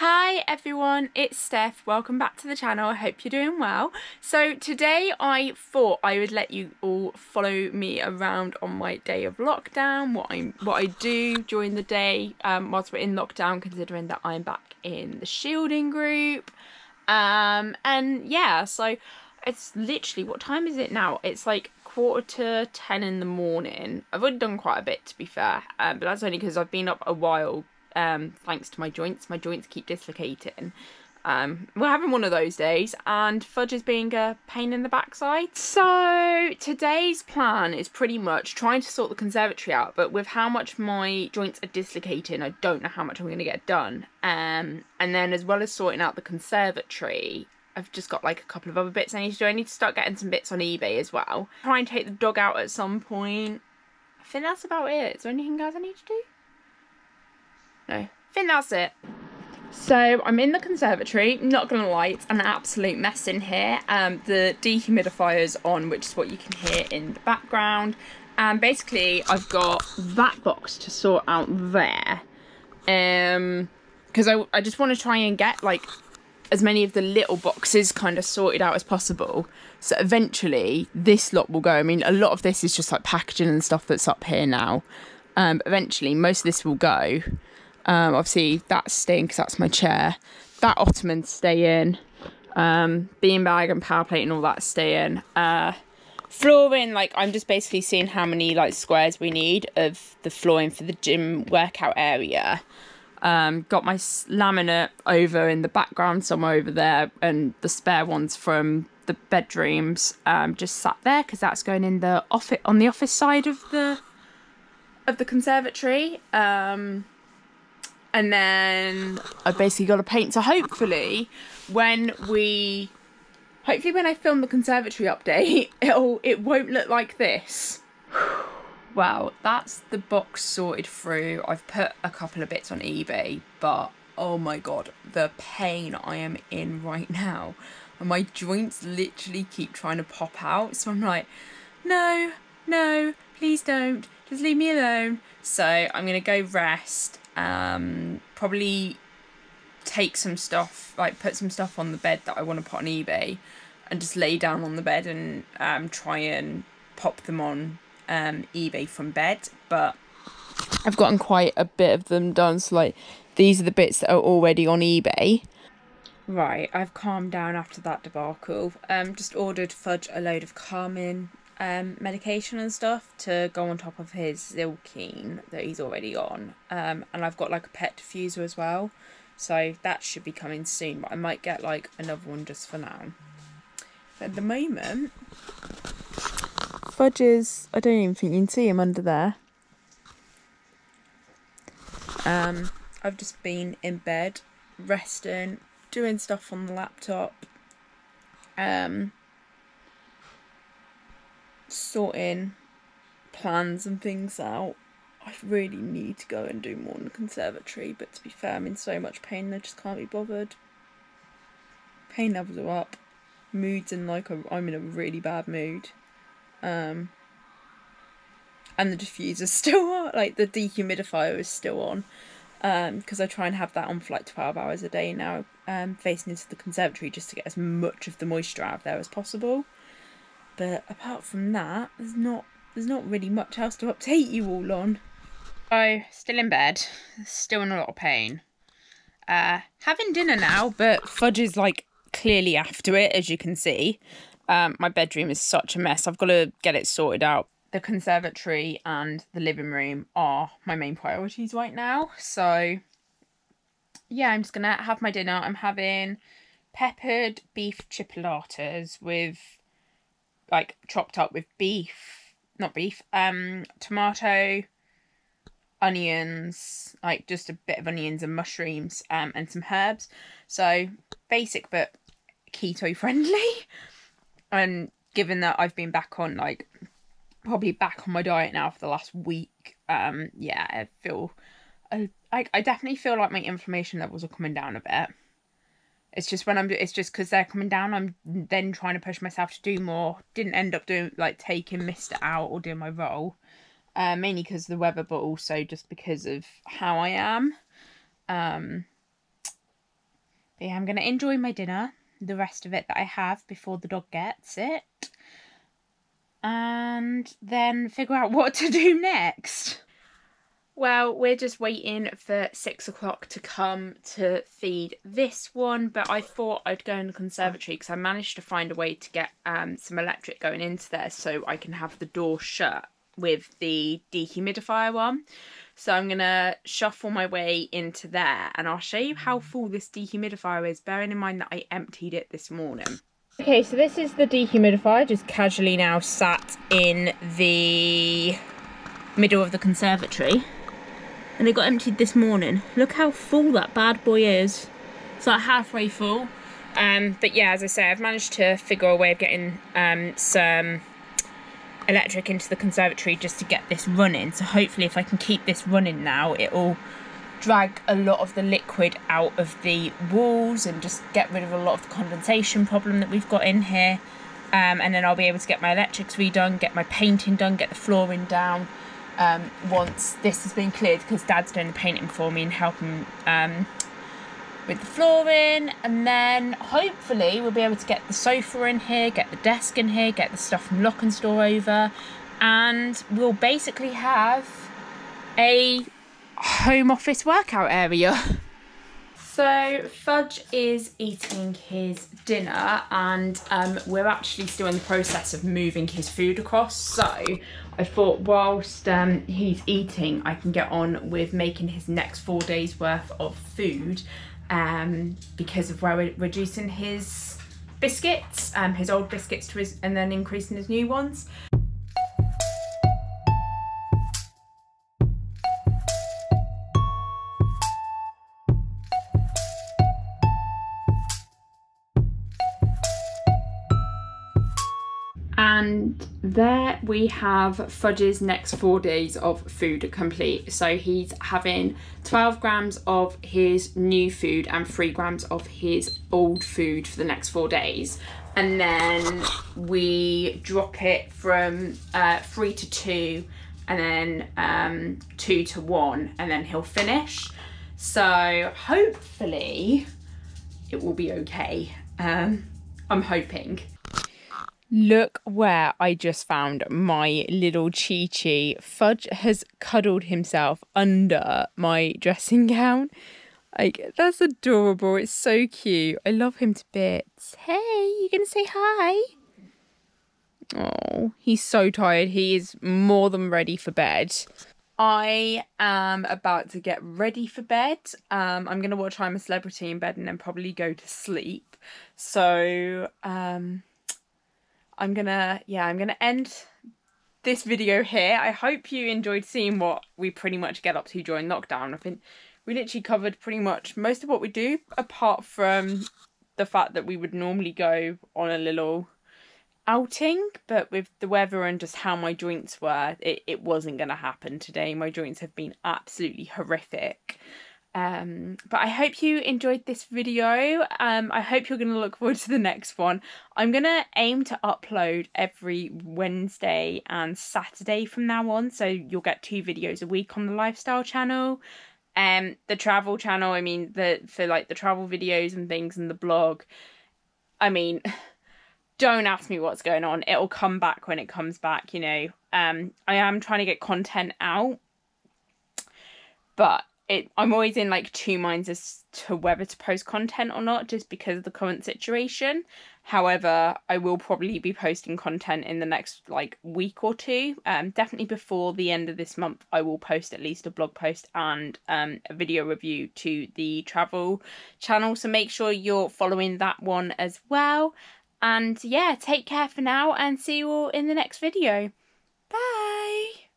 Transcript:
Hi everyone, it's Steph. Welcome back to the channel. I hope you're doing well. So today I thought I would let you all follow me around on my day of lockdown, what I do during the day whilst we're in lockdown, considering that I'm back in the shielding group. And yeah, so it's literally, what time is it now? It's like 9:45 in the morning. I've already done quite a bit, to be fair, but that's only because I've been up a while. Thanks to my joints. My joints keep dislocating. We're having one of those days, and Fudge is being a pain in the backside. So today's plan is pretty much trying to sort the conservatory out, but with how much my joints are dislocating, I don't know how much I'm going to get done. And then as well as sorting out the conservatory, I've just got like a couple of other bits I need to do. I need to start getting some bits on eBay as well. Try and take the dog out at some point. I think that's about it. Is there anything else I need to do? No, I think that's it. So I'm in the conservatory, not gonna lie, it's an absolute mess in here. The dehumidifier's on, which is what you can hear in the background. And basically I've got that box to sort out there. Because I just wanna try and get like as many of the little boxes kind of sorted out as possible. So eventually this lot will go. I mean, a lot of this is just like packaging and stuff that's up here now. But eventually most of this will go. Obviously that's staying because that's my chair. That ottoman's staying. Beanbag and power plate and all that's staying. Flooring, like I'm just basically seeing how many like squares we need of the flooring for the gym workout area. Got my laminate over in the background somewhere over there, and the spare ones from the bedrooms just sat there because that's going in the office, on the office side of the conservatory. And then I basically got to paint. So hopefully when I film the conservatory update, it won't look like this. Well, that's the box sorted through. I've put a couple of bits on eBay, but oh my God, the pain I am in right now. And my joints literally keep trying to pop out. So I'm like, no, no, please don't. Just leave me alone. So I'm gonna go rest. Probably take some stuff, like put some stuff on the bed that I want to put on eBay, and just lay down on the bed and try and pop them on eBay from bed. But I've gotten quite a bit of them done, so like these are the bits that are already on eBay. Right, I've calmed down after that debacle. Just ordered Fudge a load of calming medication and stuff to go on top of his Zilkine that he's already on, and I've got like a pet diffuser as well, so that should be coming soon, but I might get like another one just for now. But at the moment Fudge is, I don't even think you can see him under there. I've just been in bed resting, doing stuff on the laptop, sorting plans and things out. I really need to go and do more in the conservatory, but to be fair, I'm in so much pain I just can't be bothered. Pain levels are up, moods in like I'm in a really bad mood, and the diffuser's still on, like the dehumidifier is still on, because I try and have that on for like 12 hours a day now, facing into the conservatory just to get as much of the moisture out of there as possible. But apart from that, there's not really much else to update you all on. So, still in bed, still in a lot of pain. Having dinner now, but Fudge is like clearly after it, as you can see. My bedroom is such a mess. I've got to get it sorted out. The conservatory and the living room are my main priorities right now. So, yeah, I'm just going to have my dinner. I'm having peppered beef chipolatas with, like, chopped up with beef, not beef, tomato, onions, like just a bit of onions and mushrooms, and some herbs. So basic but keto friendly. And given that I've been back on, like, probably back on my diet now for the last week, yeah, I feel, I definitely feel like my inflammation levels are coming down a bit. It's just when it's just because they're coming down, I'm then trying to push myself to do more. Didn't end up doing, like, taking Mr. out or doing my roll, mainly because of the weather, but also just because of how I am. But yeah, I'm going to enjoy my dinner, the rest of it that I have before the dog gets it, and then figure out what to do next. Well, we're just waiting for 6 o'clock to come to feed this one, but I thought I'd go in the conservatory because I managed to find a way to get some electric going into there so I can have the door shut with the dehumidifier one. So I'm going to shuffle my way into there and I'll show you how full this dehumidifier is, bearing in mind that I emptied it this morning. Okay, so this is the dehumidifier, just casually now sat in the middle of the conservatory. And it got emptied this morning. Look how full that bad boy is. It's like halfway full. But yeah, as I say, I've managed to figure a way of getting some electric into the conservatory just to get this running. So hopefully if I can keep this running now, it'll drag a lot of the liquid out of the walls and just get rid of a lot of the condensation problem that we've got in here. And then I'll be able to get my electrics redone, get my painting done, get the flooring down. Once this has been cleared, because Dad's doing the painting for me and helping with the flooring, and then hopefully we'll be able to get the sofa in here, get the desk in here, get the stuff from Lock and Store over, and we'll basically have a home office workout area. So Fudge is eating his dinner, and we're actually still in the process of moving his food across, so I thought whilst he's eating, I can get on with making his next 4 days worth of food, because of where we're reducing his biscuits, his old biscuits to his, and then increasing his new ones. And there we have Fudge's next 4 days of food complete. So he's having 12 grams of his new food and 3 grams of his old food for the next 4 days. And then we drop it from 3 to 2, and then 2 to 1, and then he'll finish. So hopefully it will be okay. I'm hoping. Look where I just found my little Chi-Chi. Fudge has cuddled himself under my dressing gown. Like, that's adorable. It's so cute. I love him to bits. Hey, you gonna say hi? Oh, he's so tired. He is more than ready for bed. I am about to get ready for bed. I'm gonna watch I'm a Celebrity in bed and then probably go to sleep. So, I'm gonna end this video here. I hope you enjoyed seeing what we pretty much get up to during lockdown. I think we literally covered pretty much most of what we do, apart from the fact that we would normally go on a little outing, but with the weather and just how my joints were, it wasn't gonna happen today. My joints have been absolutely horrific. But I hope you enjoyed this video. I hope you're going to look forward to the next one. I'm going to aim to upload every Wednesday and Saturday from now on, so you'll get 2 videos a week on the lifestyle channel. The travel channel, I mean, for like the travel videos and things, and the blog, I mean, don't ask me what's going on. It'll come back when it comes back, you know. I am trying to get content out, but I'm always in like 2 minds as to whether to post content or not, just because of the current situation. However, I will probably be posting content in the next like week or two. Definitely before the end of this month, I will post at least a blog post and a video review to the travel channel. So make sure you're following that one as well. And yeah, take care for now and see you all in the next video. Bye.